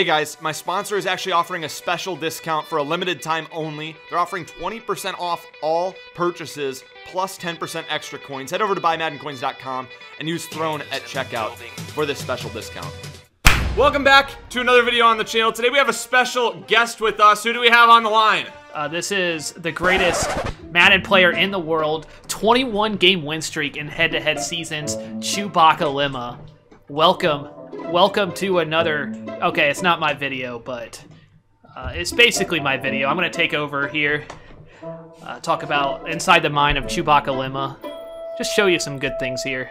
Hey guys, my sponsor is actually offering a special discount for a limited time only. They're offering 20% off all purchases plus 10% extra coins. Head over to buymaddencoins.com and use Throne at checkout for this special discount. Welcome back to another video on the channel. Today we have a special guest with us. Who do we have on the line? This is the greatest Madden player in the world, 21-game win streak in head-to-head seasons, Chewbaccalemma. Welcome to another... Okay, it's not my video, but it's basically my video. I'm going to take over here, talk about inside the mind of Chewbaccalemma. Just show you some good things here.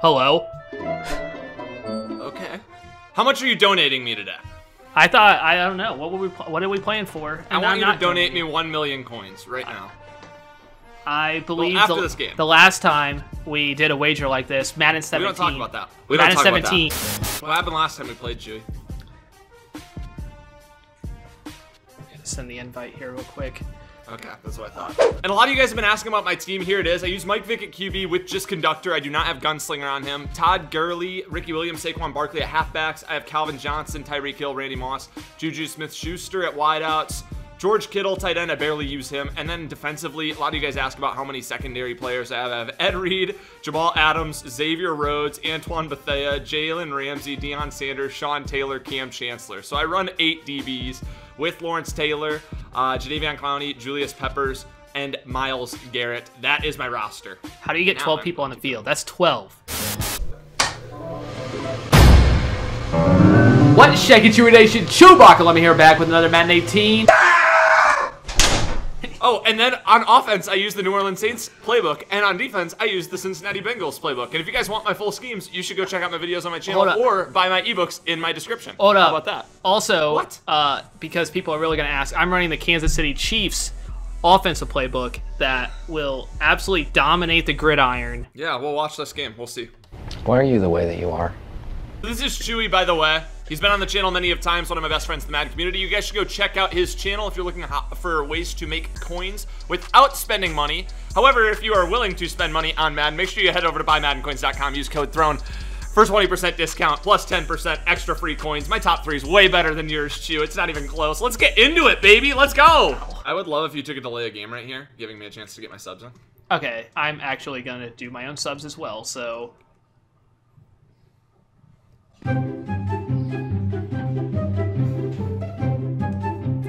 Hello. Okay. How much are you donating me today? I thought, I don't know, what are we playing for? And I want you to donate me 1 million coins right now. I believe after this game. The last time we did a wager like this, Madden 17. We don't talk about that. We don't talk about that. What happened last time we played, Chewy? Send the invite here real quick. Okay, that's what I thought. And a lot of you guys have been asking about my team. Here it is. I use Mike Vick at QB with just Conductor. I do not have Gunslinger on him. Todd Gurley, Ricky Williams, Saquon Barkley at halfbacks. I have Calvin Johnson, Tyreek Hill, Randy Moss, Juju Smith Schuster at wideouts. George Kittle, tight end, I barely use him. And then defensively, a lot of you guys ask about how many secondary players I have. I have Ed Reed, Jamal Adams, Xavier Rhodes, Antoine Bethea, Jalen Ramsey, Deion Sanders, Sean Taylor, Cam Chancellor. So I run 8 DBs with Lawrence Taylor, Jadeveon Clowney, Julius Peppers, and Miles Garrett. That is my roster. How do you get 12 people on the field? That's 12. What's shaking your nation? Chewbaccalemma here, back with another Madden 18. Oh, and then on offense, I use the New Orleans Saints playbook, and on defense, I use the Cincinnati Bengals playbook. And if you guys want my full schemes, you should go check out my videos on my channel or buy my ebooks in my description. Hold up. How about that? Also, because people are really going to ask, I'm running the Kansas City Chiefs offensive playbook that will absolutely dominate the gridiron. Yeah, we'll watch this game. We'll see. Why are you the way that you are? This is Chewy, by the way. He's been on the channel many of times, one of my best friends in the Madden community. You guys should go check out his channel if you're looking for ways to make coins without spending money. However, if you are willing to spend money on Madden, make sure you head over to buymaddencoins.com, use code THRONE for 20% discount, plus 10% extra free coins. My top 3 is way better than yours, Chew. It's not even close. Let's get into it, baby. Let's go. I would love if you took a delay of game right here, giving me a chance to get my subs on. Okay, I'm actually going to do my own subs as well, so...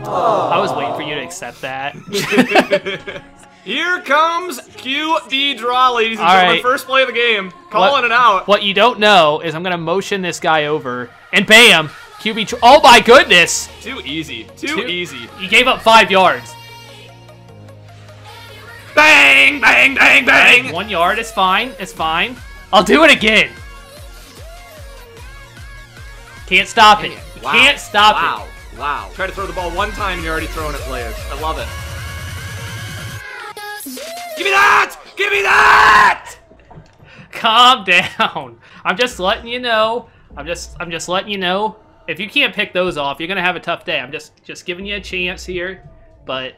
I was waiting for you to accept that. Here comes QB draw, ladies and gentlemen. Right. First play of the game. Calling it out. What you don't know is I'm going to motion this guy over, and bam, QB. Oh, my goodness. Too easy. Too easy. He gave up 5 yards. Bang, bang, bang, bang. 1 yard. It's fine. It's fine. I'll do it again. Can't stop it. Wow. Can't stop it. Wow. Try to throw the ball one time and you're already throwing at players. I love it. Give me that! Give me that! Calm down. I'm just letting you know. I'm just letting you know. If you can't pick those off, you're gonna have a tough day. I'm just giving you a chance here, but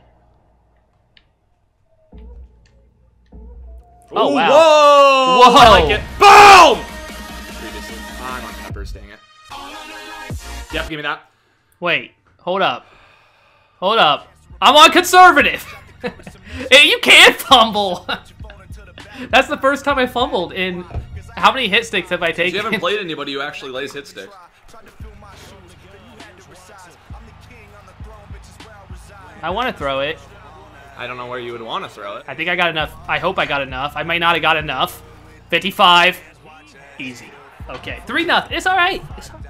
oh wow! Whoa! Whoa! I like it. Boom! Previously, I'm on Peppers. Dang it. Yep, give me that. Wait, hold up. Hold up. I'm on conservative. You can't fumble. That's the first time I fumbled in... How many hit sticks have I taken? You haven't played anybody who actually lays hit sticks. I want to throw it. I don't know where you would want to throw it. I think I got enough. I hope I got enough. I might not have got enough. 55. Easy. Okay, 3-0. It's all right. It's all right.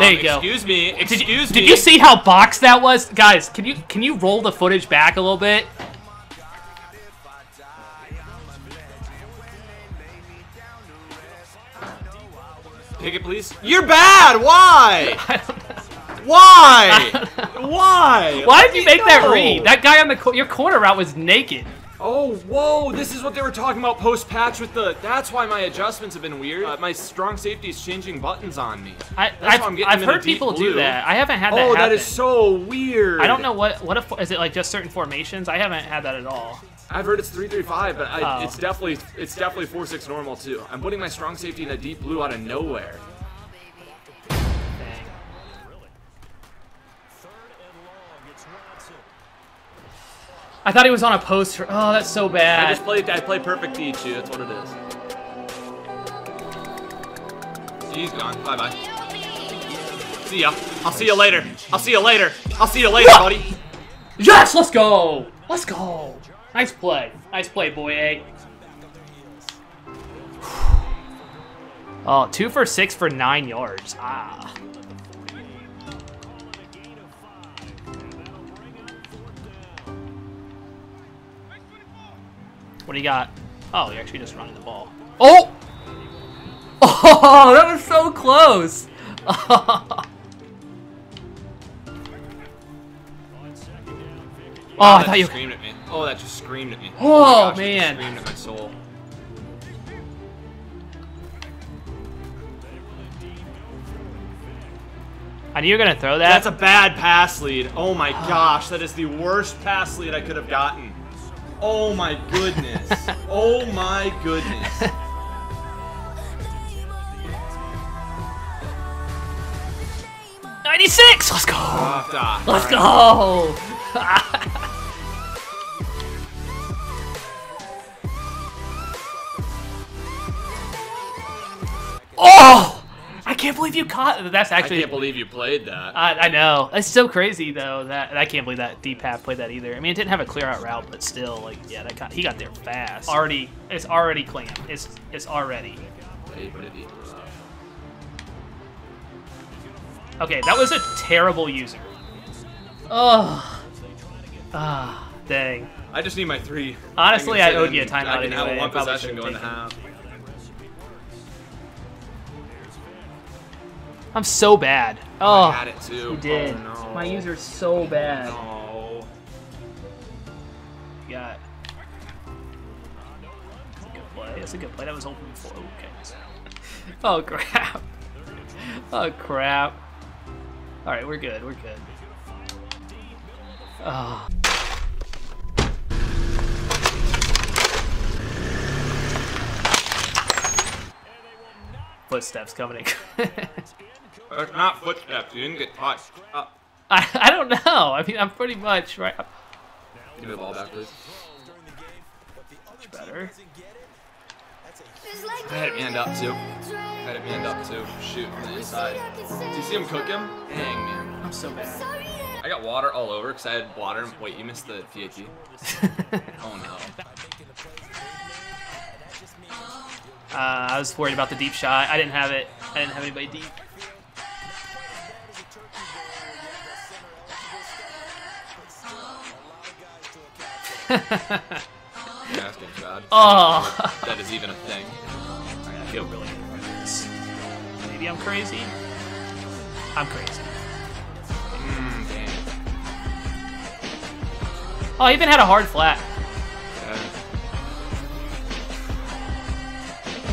There you go. Excuse me. Excuse me. Did you see how boxed that was? Guys, can you roll the footage back a little bit? Pick it, please. You're bad. Why? I don't know. Why? I don't know. Why? Why did you make that read? That guy on your corner route was naked. Oh, whoa, this is what they were talking about post-patch with the... That's why my adjustments have been weird. My strong safety is changing buttons on me. I've heard people do that. I haven't had that happen. Oh, that is so weird. I don't know what is it like just certain formations? I haven't had that at all. I've heard it's 3-3-5, but it's definitely 4-6 normal, too. I'm putting my strong safety in a deep blue out of nowhere. I thought he was on a post. Oh, that's so bad. I play perfect each. That's what it is. He's gone. Bye bye. See ya. I'll see you later. I'll see you later. I'll see you later, buddy. Yes, let's go. Let's go. Nice play. Nice play, boy. Eh? Oh, 2 for 6 for 9 yards. Ah. What do you got? Oh, you're actually just running the ball. Oh! Oh, that was so close! Oh, I thought you screamed at me. Oh, that just screamed at me. Oh, gosh, man. That just screamed at my soul. I knew you were going to throw that. That's a bad pass lead. Oh, my gosh. That is the worst pass lead I could have gotten. Oh my goodness. Oh my goodness. $96! Let's go! Let's go! Oh! I can't believe you caught... That's actually... I can't believe you played that. I know. It's so crazy, though, that... I can't believe that D-Pap played that either. I mean, it didn't have a clear-out route, but still, like, yeah, that got, he got there fast. Already... It's already clamped. It's already... Okay, that was a terrible user. Oh. Ah, dang. I just need my 3. Honestly, I owed you a timeout anyway. I can have one possession going to half. I'm so bad. Oh, I had it too. You did. Oh, no. My user's so bad. No. You got. That's a good play. That's a good play. That was open before. Okay. Oh crap. Oh crap. All right, we're good. We're good. Oh. Footsteps coming in. It's not footsteps. You didn't get touched. I don't know. I mean, I'm pretty much right. Give me the ball back, please. Much better. I had him end up too. Shoot on the inside. Do you see him cook him? Dang, man. I'm so bad. I got water all over because I had water. Wait, you missed the PAT. Oh no. I was worried about the deep shot. I didn't have it. I didn't have anybody deep. Oh, that is even a thing. I feel really good about this. Maybe I'm crazy. I'm crazy. Damn. Oh, I even had a hard flat.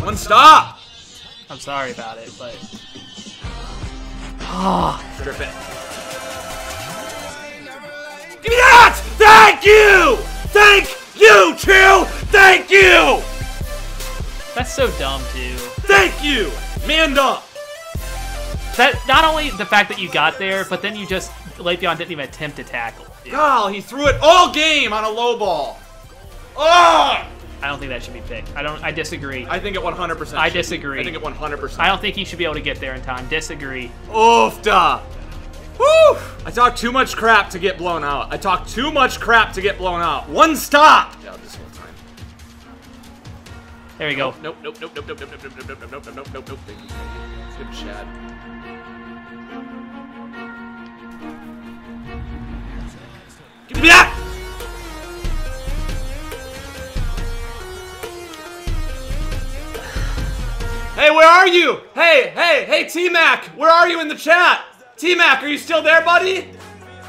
One stop! I'm sorry about it, but... Oh. Strip it. Give me that! Thank you! Thank you, Chill! Thank you! That's so dumb, too. Thank you! Man up! That, not only the fact that you got there, but then you just... Le'Veon didn't even attempt to tackle. God, he threw it all game on a low ball. Oh! I don't think that should be picked. I disagree. I think it 100%. I disagree. I think it 100%. I don't think he should be able to get there in time. Disagree. Oof, duh. Woo! I talked too much crap to get blown out. One stop. Yeah, this whole time. There you go. Nope. Good chat. Give me that. Hey, where are you? Hey, T-Mac, where are you in the chat? T-Mac, are you still there, buddy?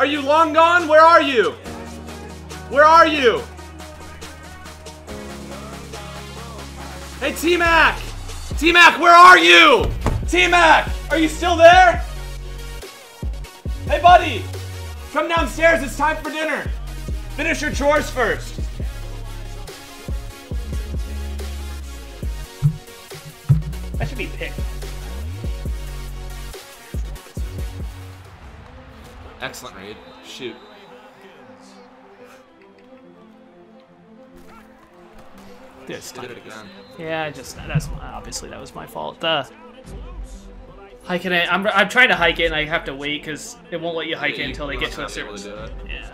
Are you long gone? Where are you? Hey, T-Mac! T-Mac, where are you? T-Mac, are you still there? Hey, buddy! Come downstairs, it's time for dinner. Finish your chores first. That should be picked. Excellent read. Shoot. Just did it again. Yeah, that's obviously that was my fault. The hike it in. I'm trying to hike it and I have to wait because it won't let you hike it until they get to a certain spot. Yeah.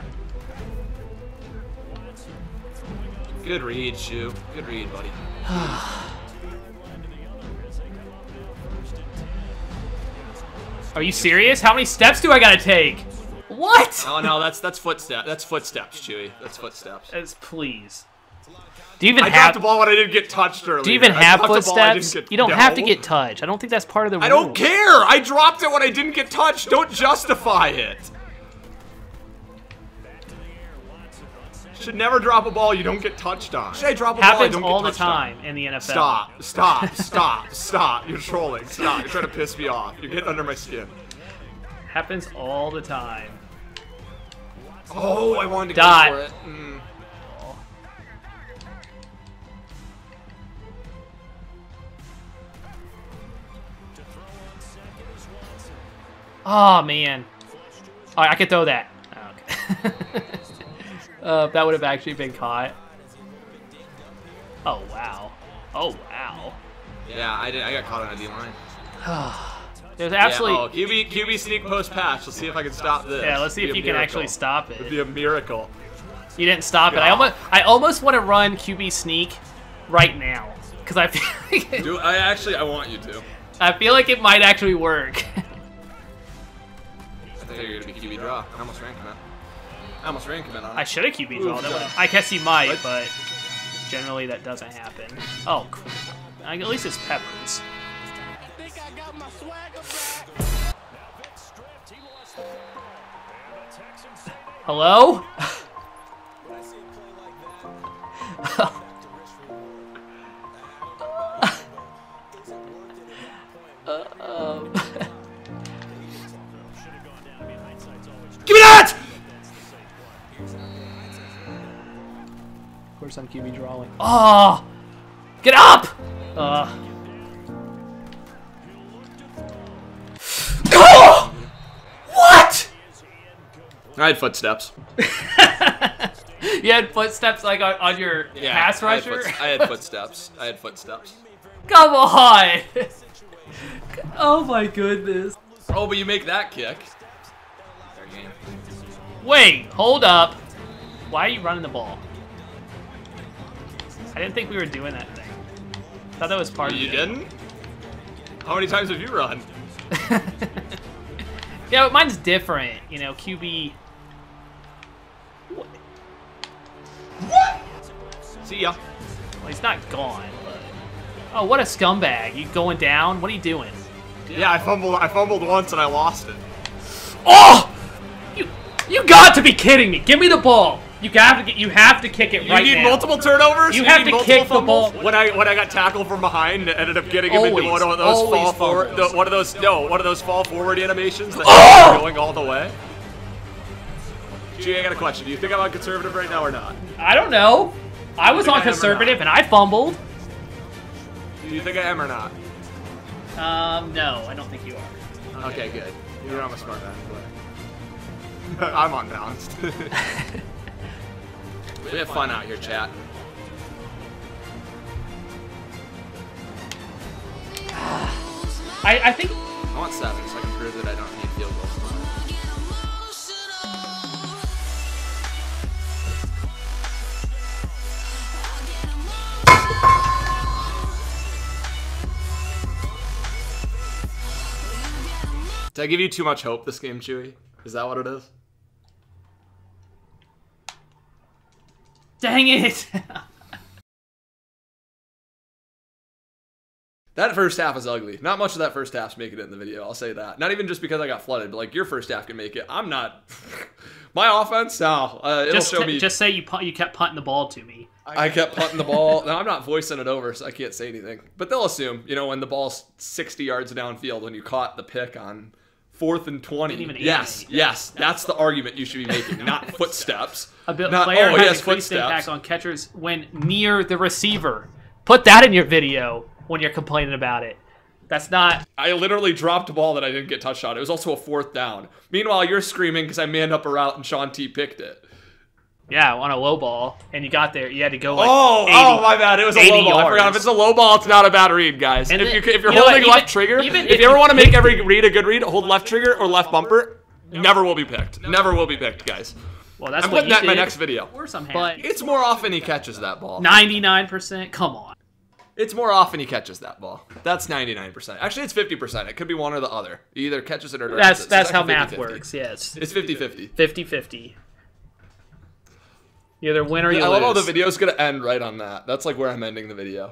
Good read, Shu. Good read, buddy. Are you serious? How many steps do I gotta take? What? Oh no, that's footsteps. That's footsteps, Chewy. That's footsteps. As please. Do you even have the ball when I didn't get touched earlier? Do you even have footsteps? You don't have to get touched. I don't think that's part of the rule. I don't care. I dropped it when I didn't get touched. Don't justify it. Should never drop a ball you don't get touched on. Should I drop a ball I don't get touched on? Happens all the time in the NFL. Stop. Stop. Stop. Stop. You're trolling. Stop. You're trying to piss me off. You're getting under my skin. Happens all the time. Oh, I wanted to go for it. Mm. Oh, man. All right, I could throw that. Oh, okay. That would have actually been caught. Oh, wow. Oh, wow. Yeah, I got caught on a D-line. There's absolutely... Yeah, oh, QB sneak post pass. Let's see if I can stop this. Yeah, let's see if you can actually stop it. It'd be a miracle. You didn't stop it. I almost want to run QB sneak right now. Because I feel like... It, I want you to. I feel like it might actually work. I think you're going to be QB draw. I almost ran commit. On it. I should have QB draw. I guess you might, but generally that doesn't happen. Oh, crap. At least it's Peppers. Hello? I'm QB drawing. Oh! Get up! Oh! What? I had footsteps. You had footsteps like on your pass rusher? I had footsteps. Come on! Oh my goodness. Oh, but you make that kick. Wait, hold up. Why are you running the ball? I didn't think we were doing that thing. I thought that was part of it. You didn't? How many times have you run? Yeah, but mine's different. You know, QB... What? See ya. Well, he's not gone, but... Oh, what a scumbag. You going down? What are you doing? Yeah, I fumbled once and I lost it. Oh! You got to be kidding me. Give me the ball. You have to kick it right now. You need multiple turnovers? You have to kick the ball. When I got tackled from behind and ended up getting him into one of those fall forward, one of those fall forward animations that are going all the way. Gee, I got a question. Do you think I'm on conservative right now or not? I don't know. I was on conservative and I fumbled. Do you think I am or not? No, I don't think you are. Okay, good. You're on a smart man. I'm unbalanced. We have fun out here, chat. I think... I want 7 so I can prove that I don't need field goals. Did I give you too much hope this game, Chewy? Is that what it is? Dang it! That first half is ugly. Not much of that first half's making it in the video, I'll say that. Not even just because I got flooded, but like your first half can make it. I'm not... My offense? No. It'll show me... Just say you kept punting the ball to me. I kept punting the ball. Now, I'm not voicing it over, so I can't say anything. But they'll assume, you know, when the ball's 60 yards downfield, when you caught the pick on 4th and 20. Yes, yes. That's the argument you should be making, not footsteps. A bit not, player oh, has yes, increased footsteps. Impact on catchers when near the receiver. Put that in your video when you're complaining about it. That's not... I literally dropped a ball that I didn't get touched on. It was also a 4th down. Meanwhile, you're screaming because I manned up a route and Sean T picked it. Yeah, on a low ball, and you got there. You had to go like 80, oh, my bad. It was a low ball. Yards. I forgot. If it's a low ball, it's not a bad read, guys. And if you're holding left trigger, if you ever want to make every read a good read, hold left trigger or left bumper. Never will be picked. Never will be picked, guys. Well, that's I'm putting that in my next video. But it's more often he catches that ball. 99%? Come on. It's more often he catches that ball. That's 99%. Actually, it's 50%. It could be one or the other. He either catches it or doesn't. That's how math works, yes. It's 50-50. 50-50. You either win or you lose. I love how the video's going to end right on that. That's like where I'm ending the video.